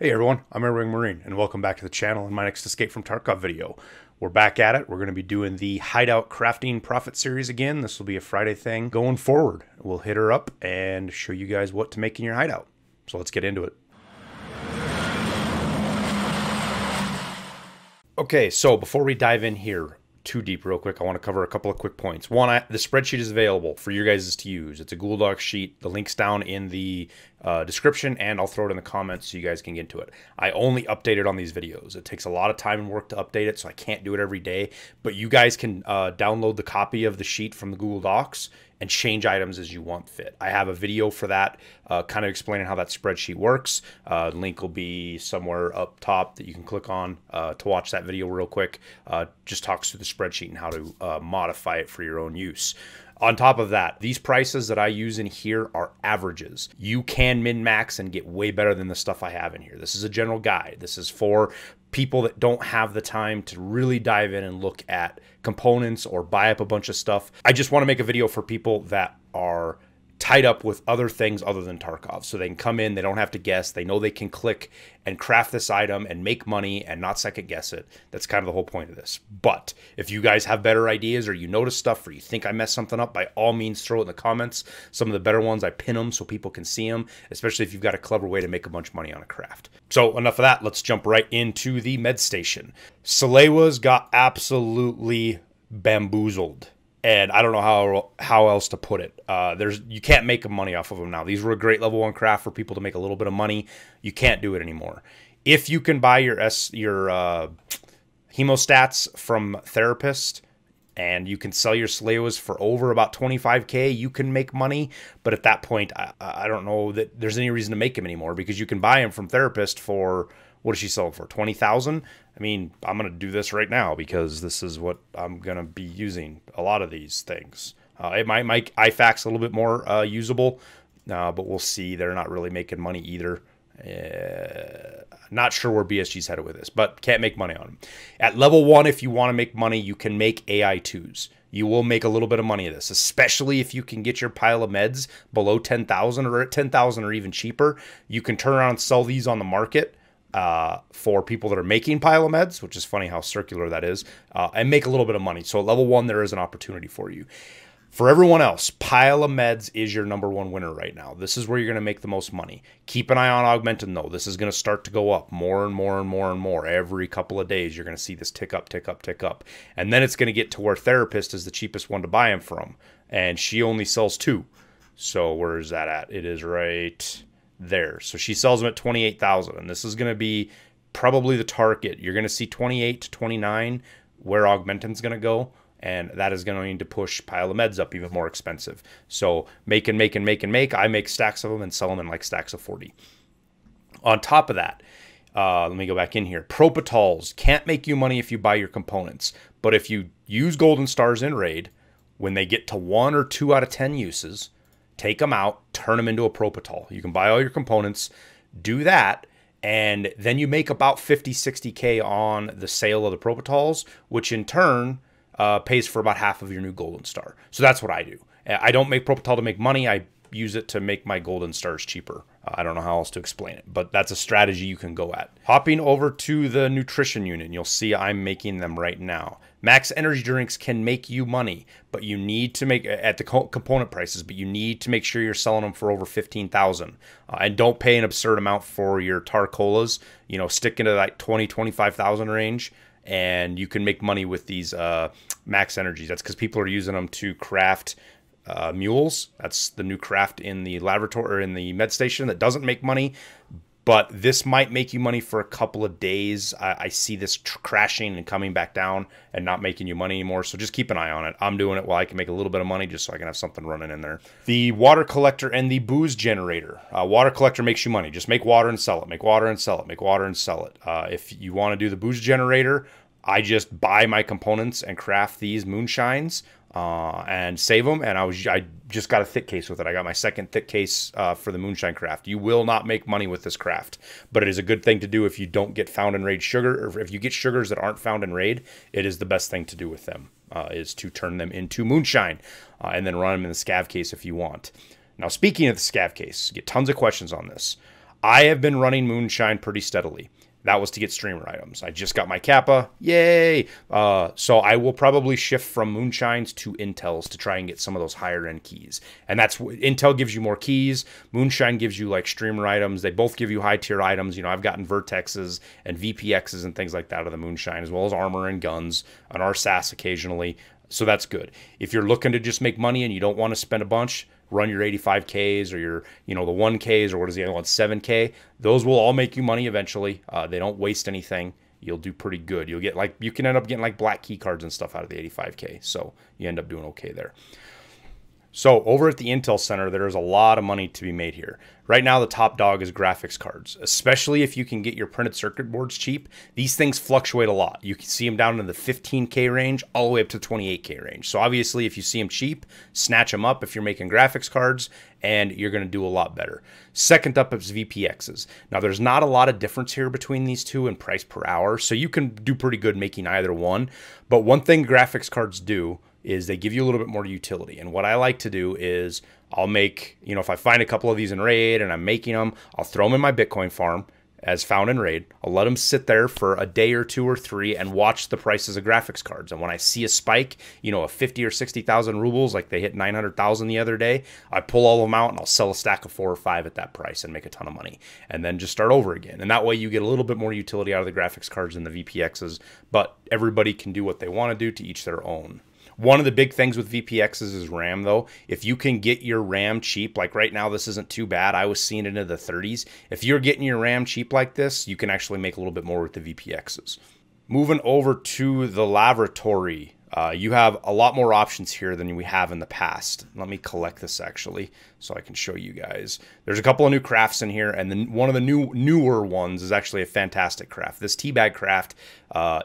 Hey everyone, I'm Airwing Marine and welcome back to the channel and my next Escape from Tarkov video. We're back at it. We're going to be doing the Hideout Crafting Profit Series again. This will be a Friday thing going forward. We'll hit her up and show you guys what to make in your hideout. So let's get into it. Okay, so before we dive in here too deep real quick, I want to cover a couple of quick points. One, the spreadsheet is available for your guys to use. It's a Google Docs sheet. The link's down in the description, and I'll throw it in the comments so you guys can get into it. I only update it on these videos. It takes a lot of time and work to update it, so I can't do it every day. But you guys can download the copy of the sheet from the Google Docs and change items as you want fit. I have a video for that, kind of explaining how that spreadsheet works. Link will be somewhere up top that you can click on to watch that video real quick. Just talks through the spreadsheet and how to modify it for your own use. On top of that, these prices that I use in here are averages. You can min-max and get way better than the stuff I have in here. This is a general guide. This is for people that don't have the time to really dive in and look at components or buy up a bunch of stuff. I just want to make a video for people that are tied up with other things other than Tarkov. So they can come in, they don't have to guess. They know they can click and craft this item and make money and not second guess it. That's kind of the whole point of this. But if you guys have better ideas or you notice stuff or you think I messed something up, by all means, throw it in the comments. Some of the better ones, I pin them so people can see them, especially if you've got a clever way to make a bunch of money on a craft. So enough of that. Let's jump right into the med station. Salewa's got absolutely bamboozled. And I don't know how else to put it. You can't make money off of them now. These were a great level one craft for people to make a little bit of money. You can't do it anymore. If you can buy your hemostats from therapist, and you can sell your Salewas for over about 25K, you can make money. But at that point, I don't know that there's any reason to make them anymore because you can buy them from therapist for, what does she sell for, 20,000? I mean, I'm going to do this right now because this is what I'm going to be using a lot of these things. It might make IFACs a little bit more usable, but we'll see. They're not really making money either. Not sure where BSG's headed with this, but can't make money on them. At level one, if you want to make money, you can make AI2s. You will make a little bit of money of this, especially if you can get your pile of meds below 10,000 or at 10,000 or even cheaper. You can turn around and sell these on the market for people that are making pile of meds, which is funny how circular that is, and make a little bit of money. So at level one, there is an opportunity for you. For everyone else, pile of meds is your number one winner right now. This is where you're going to make the most money. Keep an eye on augmented though. This is going to start to go up more and more and more and more. Every couple of days, you're going to see this tick up, tick up, tick up. And then it's going to get to where therapist is the cheapest one to buy them from. And she only sells 2. So where is that at? It is right there. So she sells them at 28,000, and this is going to be probably the target. You're going to see 28 to 29 where augmentin's going to go, and that is going to need to push pile of meds up even more expensive. So make and make and make and make. I make stacks of them and sell them in like stacks of 40. On top of that, let me go back in here. Propitols can't make you money if you buy your components, but if you use golden stars in raid, when they get to 1 or 2 out of 10 uses, take them out, turn them into a Propitol. You can buy all your components, do that, and then you make about 50, 60K on the sale of the Propitols, which in turn pays for about half of your new golden star. So that's what I do. I don't make Propitol to make money. I use it to make my golden stars cheaper. I don't know how else to explain it, but that's a strategy you can go at. Hopping over to the nutrition unit, and you'll see I'm making them right now. Max energy drinks can make you money, but you need to make at the component prices, but you need to make sure you're selling them for over 15,000, and don't pay an absurd amount for your Tarcolas. You know, stick into that 20, 25,000 range, and you can make money with these max energies. That's because people are using them to craft mules. That's the new craft in the laboratory or in the med station that doesn't make money, but this might make you money for a couple of days. I see this crashing and coming back down and not making you money anymore. So just keep an eye on it. I'm doing it while I can make a little bit of money just so I can have something running in there. The water collector and the booze generator. Water collector makes you money. Just make water and sell it. Make water and sell it. Make water and sell it. If you want to do the booze generator, I just buy my components and craft these moonshines and save them, and I just got a thick case with it. I got my second thick case for the moonshine craft. You will not make money with this craft, but it is a good thing to do if you don't get found in raid sugar, or if you get sugars that aren't found in raid, it is the best thing to do with them, is to turn them into moonshine and then run them in the scav case if you want. Now, speaking of the scav case, get tons of questions on this. I have been running Moonshine pretty steadily. That was to get streamer items. I just got my Kappa. Yay! So I will probably shift from Moonshines to Intels to try and get some of those higher end keys. And that's what Intel gives you more keys. Moonshine gives you like streamer items. They both give you high tier items. You know, I've gotten Vertexes and VPXs and things like that out of the Moonshine, as well as armor and guns, an RSAS occasionally. So that's good. If you're looking to just make money and you don't want to spend a bunch, run your 85Ks or your, you know, the 1Ks or what is the other one, 7K. Those will all make you money eventually. They don't waste anything. You'll do pretty good. You'll get like, you can end up getting like black key cards and stuff out of the 85K. So you end up doing okay there. So over at the Intel Center, there is a lot of money to be made here. Right now, the top dog is graphics cards, especially if you can get your printed circuit boards cheap. These things fluctuate a lot. You can see them down in the 15K range all the way up to 28K range. So obviously, if you see them cheap, snatch them up if you're making graphics cards, and you're going to do a lot better. Second up is VPXs. Now, there's not a lot of difference here between these two in price per hour, so you can do pretty good making either one. But one thing graphics cards do is they give you a little bit more utility. And what I like to do is I'll make, you know, if I find a couple of these in Raid and I'm making them, I'll throw them in my Bitcoin farm as found in Raid. I'll let them sit there for a day or two or three and watch the prices of graphics cards. And when I see a spike, you know, a 50 or 60,000 rubles, like they hit 900,000 the other day, I pull all of them out and I'll sell a stack of 4 or 5 at that price and make a ton of money and then just start over again. And that way you get a little bit more utility out of the graphics cards than the VPXs, but everybody can do what they want to do, to each their own. One of the big things with VPXs is RAM, though. If you can get your RAM cheap, like right now, this isn't too bad. I was seeing it into the 30s. If you're getting your RAM cheap like this, you can actually make a little bit more with the VPXs. Moving over to the laboratory, you have a lot more options here than we have in the past. Let me collect this actually so I can show you guys. There's a couple of new crafts in here, and then one of the newer ones is actually a fantastic craft. This teabag craft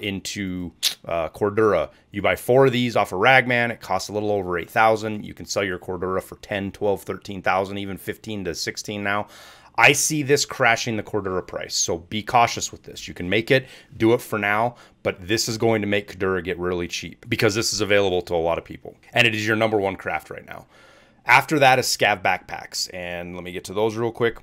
into Cordura. You buy 4 of these off of Ragman. It costs a little over 8,000. You can sell your Cordura for 10, 12, 13,000, even 15 to 16 now. I see this crashing the Cordura price, so be cautious with this. You can make it, do it for now, but this is going to make Cordura get really cheap because this is available to a lot of people, and it is your #1 craft right now. After that is scav backpacks, and let me get to those real quick.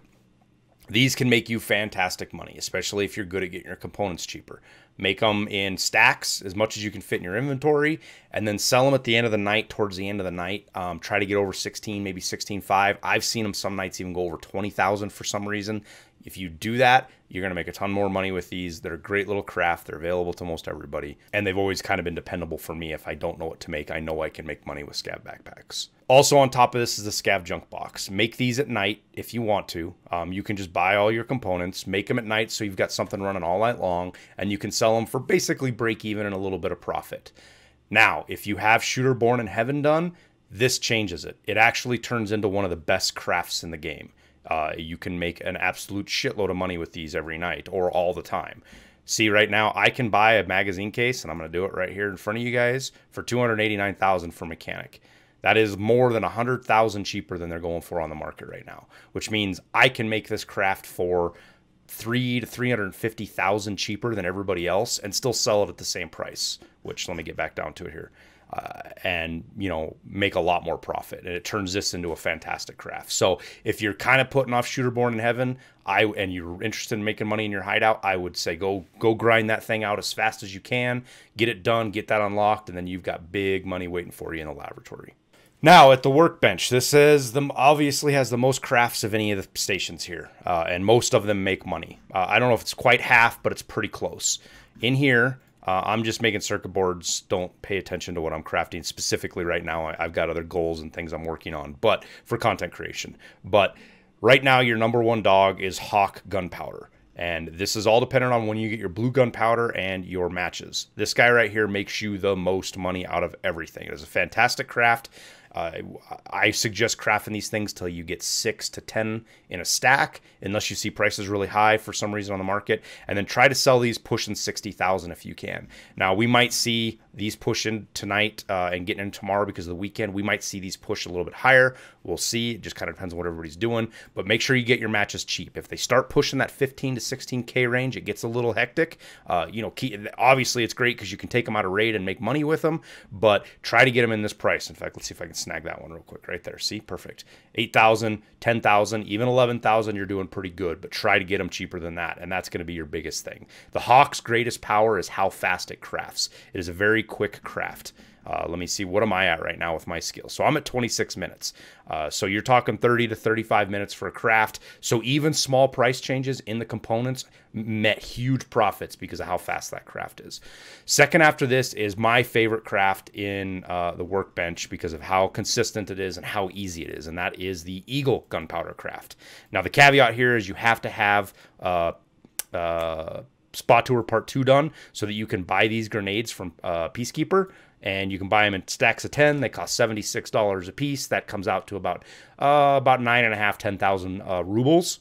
These can make you fantastic money, especially if you're good at getting your components cheaper. Make them in stacks, as much as you can fit in your inventory, and then sell them at the end of the night, towards the end of the night. Try to get over 16, maybe 16.5. I've seen them some nights even go over 20,000 for some reason. If you do that, you're going to make a ton more money with these. They're a great little craft. They're available to most everybody. And they've always kind of been dependable for me. If I don't know what to make, I know I can make money with scav backpacks. Also on top of this is the scav junk box. Make these at night if you want to. You can just buy all your components, make them at night so you've got something running all night long, and you can sell them for basically break even and a little bit of profit. Now, if you have Shooter Born in Heaven done, this changes it. It actually turns into one of the best crafts in the game. You can make an absolute shitload of money with these every night or all the time. See, right now, I can buy a magazine case, and I'm going to do it right here in front of you guys, for $289,000 for mechanic. That is more than $100,000 cheaper than they're going for on the market right now, which means I can make this craft for $300,000 to $350,000 cheaper than everybody else and still sell it at the same price, which let me get back down to it here. And, you know, make a lot more profit. And it turns this into a fantastic craft. So if you're kind of putting off Shooter Born in Heaven and you're interested in making money in your hideout, I would say go grind that thing out as fast as you can, get it done, get that unlocked, and then you've got big money waiting for you in the laboratory. Now at the workbench, this is obviously has the most crafts of any of the stations here, and most of them make money. I don't know if it's quite half, but it's pretty close. In here, I'm just making circuit boards. Don't pay attention to what I'm crafting specifically right now. I've got other goals and things I'm working on, but for content creation. But right now, your #1 dog is Hawk gunpowder. And this is all dependent on when you get your blue gunpowder and your matches. This guy right here makes you the most money out of everything. It is a fantastic craft. I suggest crafting these things till you get 6 to 10 in a stack, unless you see prices really high for some reason on the market, and then try to sell these pushing 60,000 if you can. Now we might see these pushing tonight and getting in tomorrow because of the weekend. We might see these push a little bit higher. We'll see. It just kind of depends on what everybody's doing. But make sure you get your matches cheap. If they start pushing that 15 to 16K range, it gets a little hectic. You know, obviously it's great because you can take them out of raid and make money with them, but try to get them in this price. In fact, let's see if I can snag that one real quick right there. See, perfect. 8,000, 10,000, even 11,000, you're doing pretty good, but try to get them cheaper than that, and that's going to be your biggest thing. The Hawk's greatest power is how fast it crafts. It is a very quick craft. Let me see, what am I at right now with my skills? So I'm at 26 minutes. So you're talking 30 to 35 minutes for a craft. So even small price changes in the components met huge profits because of how fast that craft is. Second after this is my favorite craft in the workbench because of how consistent it is and how easy it is. And that is the Eagle gunpowder craft. Now the caveat here is you have to have Spot Tour Part 2 done so that you can buy these grenades from Peacekeeper. And you can buy them in stacks of 10. They cost $76 a piece. That comes out to about 9.5, 10,000 rubles.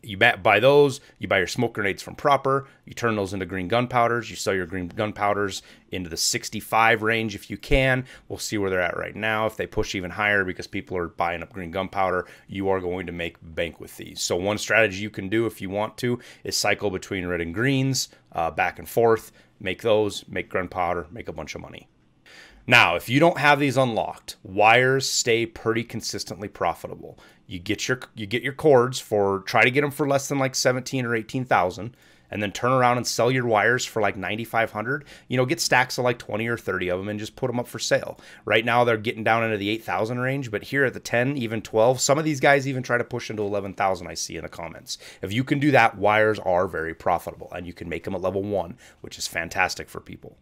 You buy those, you buy your smoke grenades from Proper, you turn those into green gunpowders, you sell your green gunpowders into the 65 range if you can. We'll see where they're at right now. If they push even higher because people are buying up green gunpowder, you are going to make bank with these. So one strategy you can do if you want to is cycle between red and greens, back and forth, make those, make gunpowder, make a bunch of money. Now, if you don't have these unlocked, wires stay pretty consistently profitable. You get your cords for, try to get them for less than like 17 or 18,000, and then turn around and sell your wires for like 9,500. You know, get stacks of like 20 or 30 of them and just put them up for sale. Right now they're getting down into the 8,000 range, but here at the 10, even 12, some of these guys even try to push into 11,000. I see in the comments. If you can do that, wires are very profitable, and you can make them at level 1, which is fantastic for people.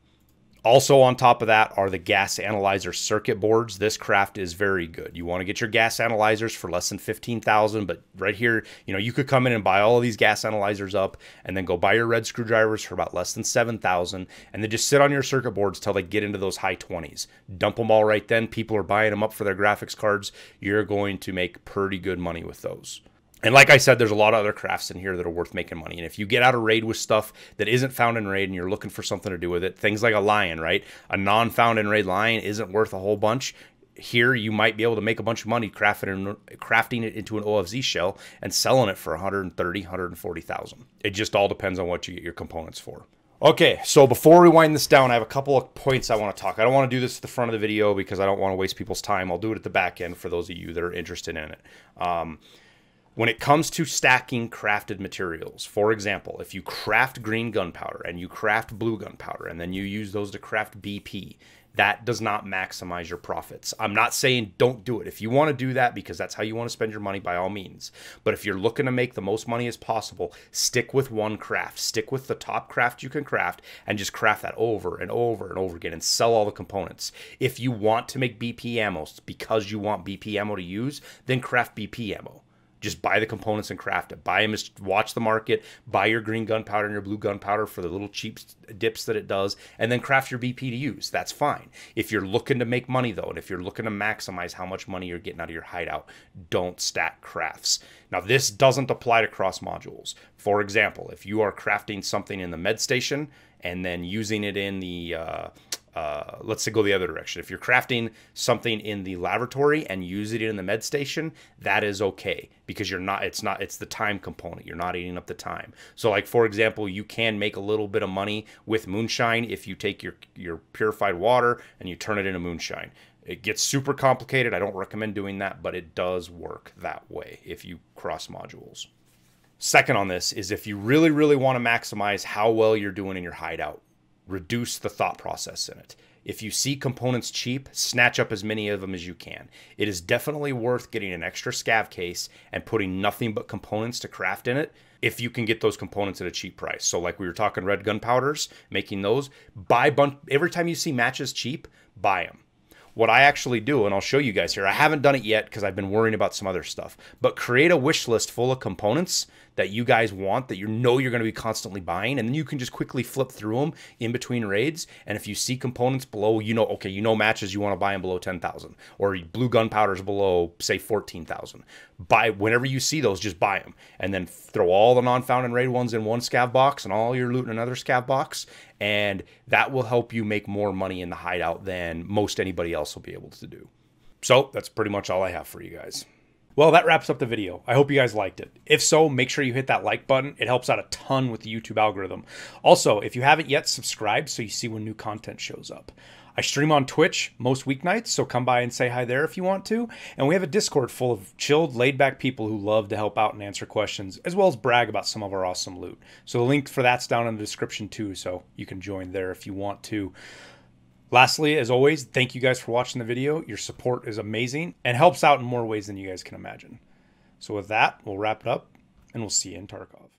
Also on top of that are the gas analyzer circuit boards. This craft is very good. You want to get your gas analyzers for less than 15,000, but right here, you know, you could come in and buy all of these gas analyzers up and then go buy your red screwdrivers for about less than 7,000 and then just sit on your circuit boards till they get into those high 20s. Dump them all right then. People are buying them up for their graphics cards. You're going to make pretty good money with those. And like I said, there's a lot of other crafts in here that are worth making money. And if you get out of raid with stuff that isn't found in raid and you're looking for something to do with it, things like a lion, right? A non-found in raid lion isn't worth a whole bunch. Here, you might be able to make a bunch of money crafting it into an OFZ shell and selling it for 130, 140,000. It just all depends on what you get your components for. Okay, so before we wind this down, I have a couple of points I want to talk. I don't want to do this at the front of the video because I don't want to waste people's time. I'll do it at the back end for those of you that are interested in it. When it comes to stacking crafted materials, for example, if you craft green gunpowder and you craft blue gunpowder and then you use those to craft BP, that does not maximize your profits. I'm not saying don't do it. If you want to do that because that's how you want to spend your money, by all means. But if you're looking to make the most money as possible, stick with one craft. Stick with the top craft you can craft and just craft that over and over and over again and sell all the components. If you want to make BP ammo because you want BP ammo to use, then craft BP ammo. Just buy the components and craft it. Buy them, watch the market, buy your green gunpowder and your blue gunpowder for the little cheap dips that it does, and then craft your BP to use. That's fine. If you're looking to make money, though, and if you're looking to maximize how much money you're getting out of your hideout, don't stack crafts. Now, this doesn't apply to cross modules. For example, if you are crafting something in the med station and then using it in the... let's say go the other direction. If you're crafting something in the laboratory and use it in the med station, that is okay because you're not, it's the time component. You're not eating up the time. So like, for example, you can make a little bit of money with moonshine if you take your purified water and you turn it into moonshine. It gets super complicated. I don't recommend doing that, but it does work that way if you cross modules. Second on this is if you really, really want to maximize how well you're doing in your hideout, reduce the thought process in it. If you see components cheap, snatch up as many of them as you can. It is definitely worth getting an extra scav case and putting nothing but components to craft in it if you can get those components at a cheap price. So like we were talking red gunpowders, making those, buy bunch. Every time you see matches cheap, buy them. What I actually do, and I'll show you guys here, I haven't done it yet because I've been worrying about some other stuff, but create a wish list full of components that you guys want, that you know you're going to be constantly buying, and then you can just quickly flip through them in between raids, and if you see components below, you know, okay, you know matches, you want to buy them below 10,000, or blue gunpowders below, say, 14,000. Buy, whenever you see those, just buy them, and then throw all the non-found and raid ones in one scav box, and all your loot in another scav box, and that will help you make more money in the hideout than most anybody else will be able to do. So that's pretty much all I have for you guys. Well, that wraps up the video. I hope you guys liked it. If so, make sure you hit that like button. It helps out a ton with the YouTube algorithm. Also, if you haven't yet, subscribe so you see when new content shows up. I stream on Twitch most weeknights, so come by and say hi there if you want to. And we have a Discord full of chilled, laid-back people who love to help out and answer questions, as well as brag about some of our awesome loot. So the link for that's down in the description too, so you can join there if you want to. Lastly, as always, thank you guys for watching the video. Your support is amazing and helps out in more ways than you guys can imagine. So with that, we'll wrap it up, and we'll see you in Tarkov.